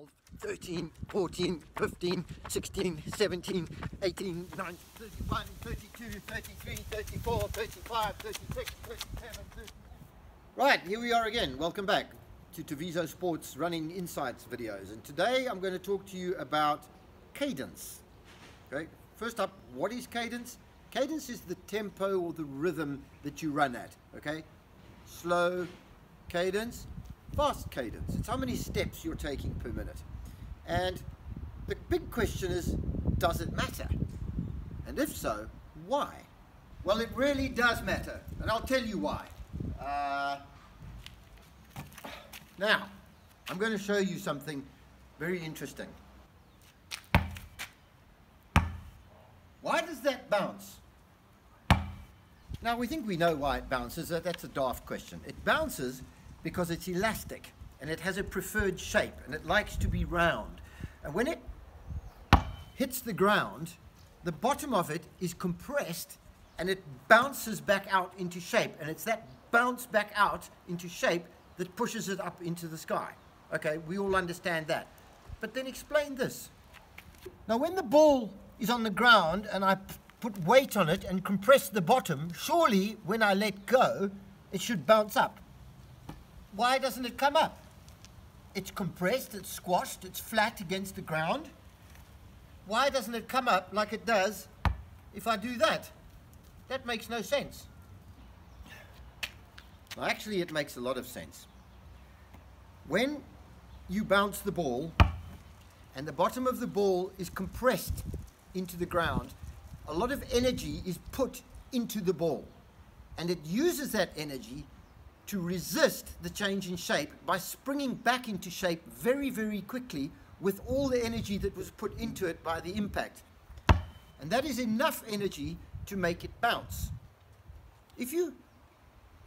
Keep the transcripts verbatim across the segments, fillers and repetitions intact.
twelve, thirteen, fourteen, fifteen, sixteen, seventeen, eighteen, nineteen, thirty-one, thirty-two, thirty-three, thirty-four, thirty-five, thirty-six, thirty-seven, thirty-eight. Right, here we are again. Welcome back to Tuvizo Sports Running Insights videos, and today I'm going to talk to you about cadence. Okay, first up, what is cadence? Cadence is the tempo or the rhythm that you run at. Okay, slow cadence, fast cadence. It's how many steps you're taking per minute. And the big question is, does it matter? And if so, why? Well, it really does matter, and I'll tell you why. Uh, now, I'm going to show you something very interesting. Why does that bounce? Now, we think we know why it bounces. That's a daft question. It bounces because it's elastic and it has a preferred shape and it likes to be round. And when it hits the ground, the bottom of it is compressed and it bounces back out into shape. And it's that bounce back out into shape that pushes it up into the sky. Okay, we all understand that. But then explain this. Now, when the ball is on the ground and I put weight on it and compress the bottom, surely when I let go, it should bounce up. Why doesn't it come up? It's compressed, it's squashed, it's flat against the ground. Why doesn't it come up like it does if I do that? That makes no sense. Well, actually, it makes a lot of sense. When you bounce the ball and the bottom of the ball is compressed into the ground, a lot of energy is put into the ball, and it uses that energy to resist the change in shape by springing back into shape very, very quickly with all the energy that was put into it by the impact. And that is enough energy to make it bounce. If you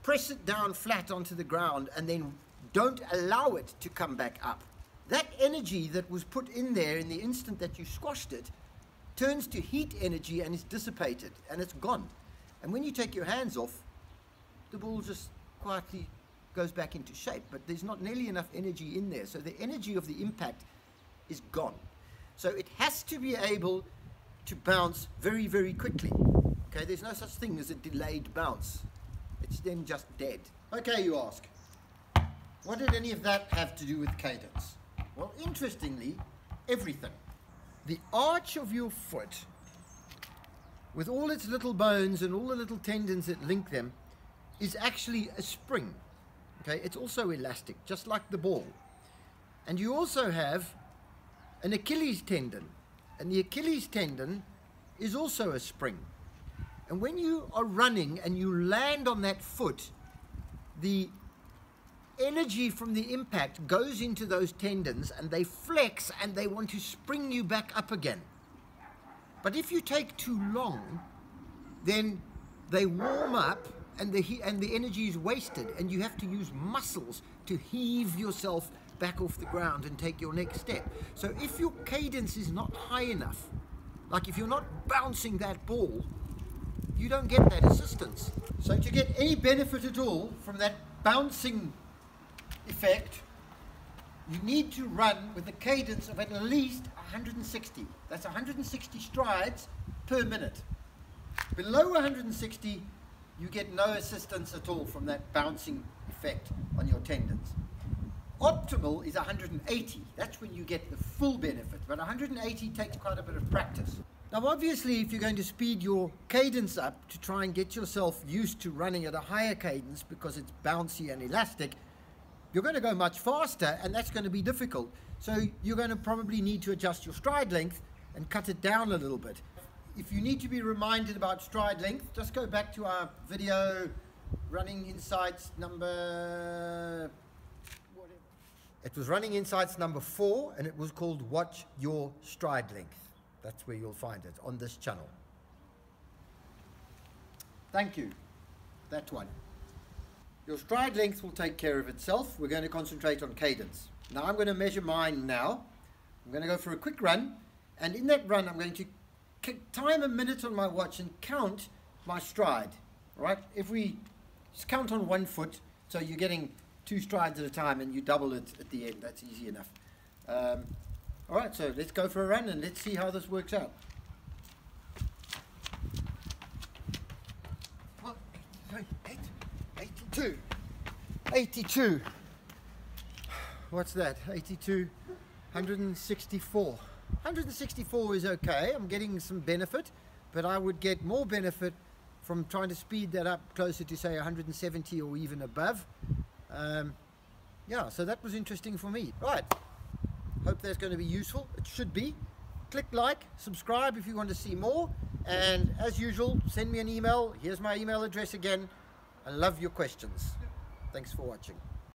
press it down flat onto the ground and then don't allow it to come back up, that energy that was put in there in the instant that you squashed it turns to heat energy and is dissipated and it's gone. And when you take your hands off, the ball just quietly goes back into shape, but there's not nearly enough energy in there, so the energy of the impact is gone. So it has to be able to bounce very, very quickly. Okay, there's no such thing as a delayed bounce. It's then just dead. Okay, you ask, what did any of that have to do with cadence? Well, interestingly, everything. The arch of your foot, with all its little bones and all the little tendons that link them, is actually a spring. Okay, it's also elastic, just like the ball. And you also have an Achilles tendon, and the Achilles tendon is also a spring. And when you are running and you land on that foot, the energy from the impact goes into those tendons and they flex and they want to spring you back up again. But if you take too long, then they warm up and the, he and the energy is wasted, and you have to use muscles to heave yourself back off the ground and take your next step. So if your cadence is not high enough, like if you're not bouncing that ball, you don't get that assistance. So to get any benefit at all from that bouncing effect, you need to run with a cadence of at least one hundred and sixty. That's one hundred and sixty strides per minute. Below one hundred and sixty, you get no assistance at all from that bouncing effect on your tendons. Optimal is one hundred and eighty. That's when you get the full benefit, but one hundred and eighty takes quite a bit of practice. Now, obviously, if you're going to speed your cadence up to try and get yourself used to running at a higher cadence because it's bouncy and elastic, you're going to go much faster, and that's going to be difficult. So you're going to probably need to adjust your stride length and cut it down a little bit. If you need to be reminded about stride length, just go back to our video, Running Insights number... whatever. It was Running Insights number four, and it was called Watch Your Stride Length. That's where you'll find it, on this channel. Thank you. That one. Your stride length will take care of itself. We're going to concentrate on cadence. Now, I'm going to measure mine now. I'm going to go for a quick run, and in that run, I'm going to time a minute on my watch and count my stride. Right? If we just count on one foot, so you're getting two strides at a time and you double it at the end, that's easy enough. Um, all right, so let's go for a run and let's see how this works out. eighty-two. What's that? eighty-two. one hundred sixty-four. one hundred sixty-four is okay. I'm getting some benefit, but I would get more benefit from trying to speed that up closer to, say, one hundred seventy or even above. Um, yeah, so that was interesting for me. Right. Hope that's going to be useful. It should be. Click like, subscribe if you want to see more, and as usual, send me an email. Here's my email address again. I love your questions. Thanks for watching.